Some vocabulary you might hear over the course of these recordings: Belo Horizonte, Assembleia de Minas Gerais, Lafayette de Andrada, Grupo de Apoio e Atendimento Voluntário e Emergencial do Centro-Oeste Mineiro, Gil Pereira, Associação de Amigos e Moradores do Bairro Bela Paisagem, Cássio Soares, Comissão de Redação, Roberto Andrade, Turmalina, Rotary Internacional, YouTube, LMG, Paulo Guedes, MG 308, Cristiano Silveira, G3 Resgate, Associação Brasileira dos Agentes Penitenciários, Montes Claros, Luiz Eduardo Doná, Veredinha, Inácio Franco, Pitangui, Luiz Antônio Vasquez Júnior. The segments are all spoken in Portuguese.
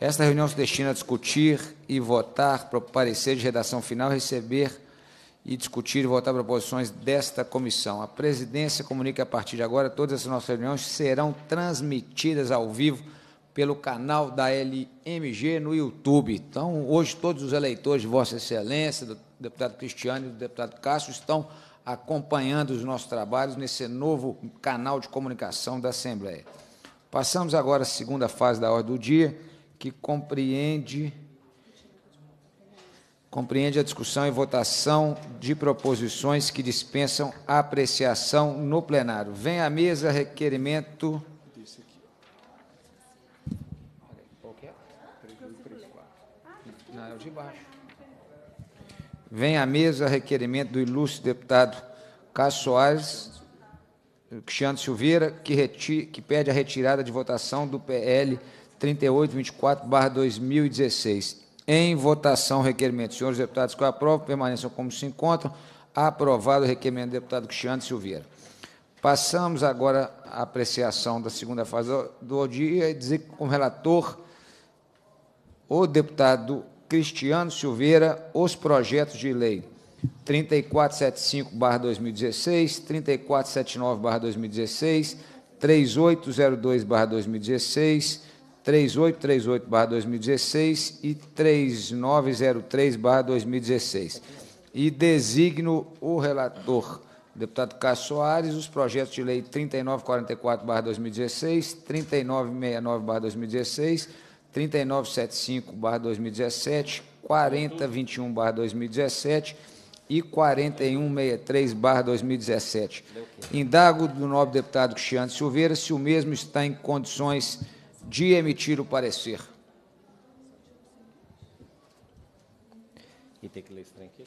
Esta reunião se destina a discutir e votar para o parecer de redação final, receber e discutir e votar proposições desta comissão. A presidência comunica a partir de agora todas as nossas reuniões serão transmitidas ao vivo pelo canal da LMG no YouTube. Então, hoje, todos os eleitores de Vossa Excelência, do deputado Cristiano e do deputado Cássio, estão acompanhando os nossos trabalhos nesse novo canal de comunicação da Assembleia. Passamos agora à segunda fase da ordem do dia, que compreende a discussão e votação de proposições que dispensam apreciação no plenário. Vem à mesa requerimento... Vem à mesa requerimento do ilustre deputado Cássio Soares, Cristiano Silveira, que pede a retirada de votação do PL 3824/2016. Em votação, requerimento. Senhores deputados que aprovam, permaneçam como se encontram. Aprovado o requerimento do deputado Cristiano Silveira. Passamos agora à apreciação da segunda fase do dia e dizer que, com o relator, o deputado Cristiano Silveira, os projetos de lei 3475/2016, 3479/2016, 3802/2016, 3838/2016 e 3903/2016. E designo o relator, deputado Cássio Soares, os projetos de lei 3944/2016, 3969/2016, 3975/2017, 4021/2017 e 4163/2017. Indago do nobre deputado Cristiano Silveira se o mesmo está em condições de emitir o parecer. E tem que ler esse trem aqui.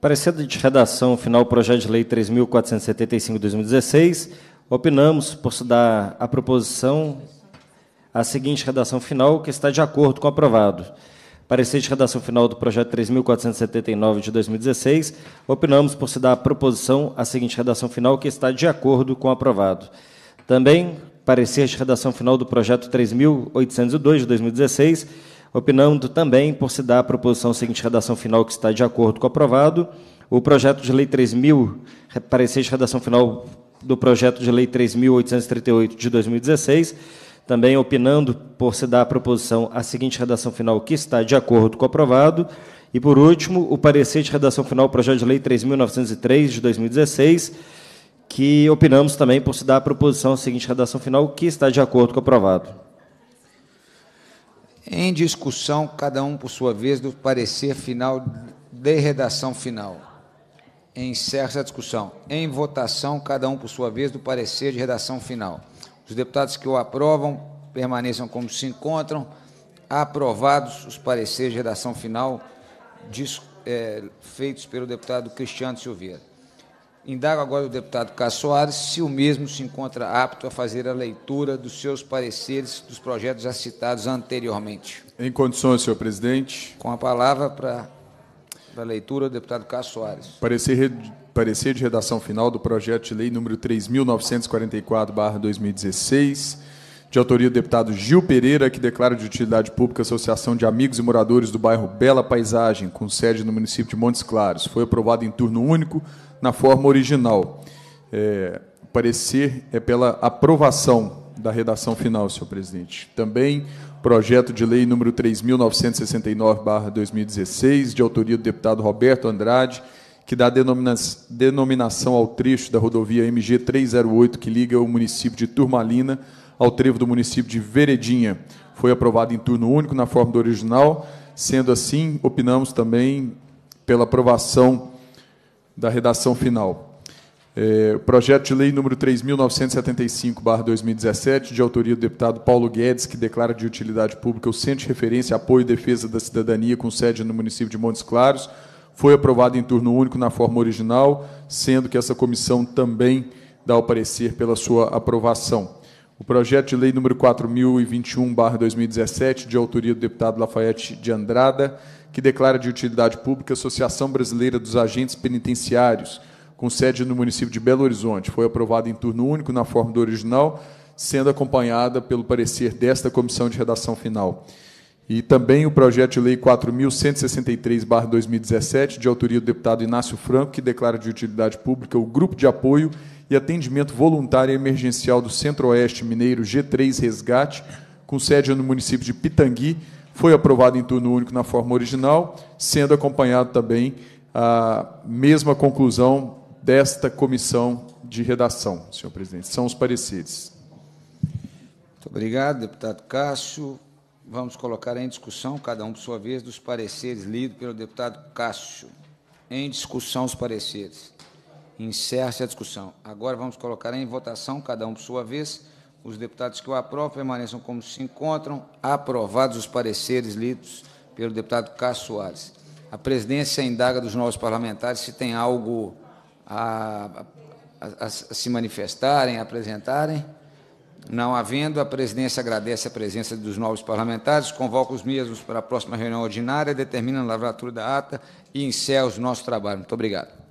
Parecer de redação final, projeto de lei 3.475/2016. Opinamos por dar a proposição a seguinte redação final, que está de acordo com o aprovado. Parecer de redação final do projeto 3.479/2016. Opinamos por dar a proposição a seguinte redação final, que está de acordo com o aprovado. Também parecer de redação final do projeto 3.802/2016. Opinando também por dar a proposição a seguinte redação final, que está de acordo com o aprovado. O projeto de lei 3.000, parecer de redação final do projeto de lei 3.838/2016, também opinando por se dar a proposição à seguinte redação final, que está de acordo com o aprovado. E, por último, o parecer de redação final do projeto de lei 3.903/2016, que opinamos também por se dar a proposição à seguinte redação final, que está de acordo com o aprovado. Em discussão, cada um, por sua vez, do parecer final de redação final. Encerra-se a discussão. Em votação, cada um, por sua vez, do parecer de redação final. Os deputados que o aprovam, permaneçam como se encontram. Aprovados os pareceres de redação final feitos pelo deputado Cristiano Silveira. Indago agora o deputado Cássio Soares se o mesmo se encontra apto a fazer a leitura dos seus pareceres dos projetos já citados anteriormente. Em condições, senhor presidente. Com a palavra para a leitura, o deputado Cássio Soares. Parecer de redação final do projeto de lei número 3.944/2016, de autoria do deputado Gil Pereira, que declara de utilidade pública a Associação de Amigos e Moradores do Bairro Bela Paisagem, com sede no município de Montes Claros. Foi aprovado em turno único, na forma original. O parecer é pela aprovação da redação final, senhor presidente. Também projeto de lei número 3.969/2016, de autoria do deputado Roberto Andrade, que dá denominação ao trecho da rodovia MG 308, que liga o município de Turmalina ao trevo do município de Veredinha. Foi aprovado em turno único, na forma do original. Sendo assim, opinamos também pela aprovação da redação final. O projeto de lei número 3.975/2017, de autoria do deputado Paulo Guedes, que declara de utilidade pública o Centro de Referência, Apoio e Defesa da Cidadania, com sede no município de Montes Claros, foi aprovado em turno único na forma original, sendo que essa comissão também dá o parecer pela sua aprovação. O projeto de lei número 4.021/2017, de autoria do deputado Lafayette de Andrada, que declara de utilidade pública a Associação Brasileira dos Agentes Penitenciários, com sede no município de Belo Horizonte. Foi aprovado em turno único, na forma do original, sendo acompanhada pelo parecer desta comissão de redação final. E também o projeto de lei 4.163/2017, de autoria do deputado Inácio Franco, que declara de utilidade pública o Grupo de Apoio e Atendimento Voluntário e Emergencial do Centro-Oeste Mineiro, G3 Resgate, com sede no município de Pitangui, foi aprovado em turno único na forma original, sendo acompanhado também a mesma conclusão desta comissão de redação, senhor presidente. São os pareceres. Muito obrigado, deputado Cássio. Vamos colocar em discussão, cada um por sua vez, dos pareceres lidos pelo deputado Cássio. Em discussão os pareceres. Encerra-se a discussão. Agora vamos colocar em votação, cada um por sua vez, os deputados que o aprovam permaneçam como se encontram. Aprovados os pareceres lidos pelo deputado Cássio Soares. A presidência indaga dos novos parlamentares se tem algo a se manifestarem, a apresentarem. Não havendo, a presidência agradece a presença dos novos parlamentares, convoca os mesmos para a próxima reunião ordinária, determina a lavratura da ata e encerra o nosso trabalho. Muito obrigado.